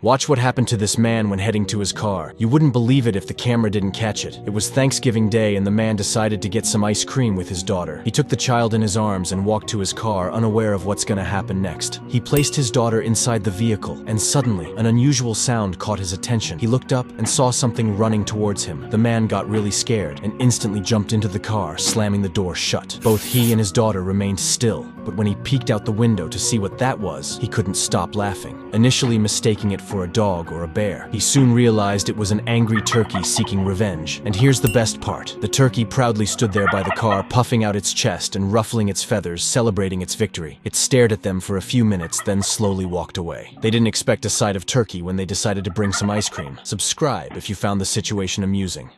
Watch what happened to this man when heading to his car. You wouldn't believe it if the camera didn't catch it. It was Thanksgiving Day and the man decided to get some ice cream with his daughter. He took the child in his arms and walked to his car, unaware of what's gonna happen next. He placed his daughter inside the vehicle, and suddenly, an unusual sound caught his attention. He looked up and saw something running towards him. The man got really scared and instantly jumped into the car, slamming the door shut. Both he and his daughter remained still, but when he peeked out the window to see what that was, he couldn't stop laughing, initially mistaking it for a dog or a bear. He soon realized it was an angry turkey seeking revenge. And here's the best part. The turkey proudly stood there by the car, puffing out its chest and ruffling its feathers, celebrating its victory. It stared at them for a few minutes, then slowly walked away. They didn't expect a sight of turkey when they decided to bring some ice cream. Subscribe if you found the situation amusing.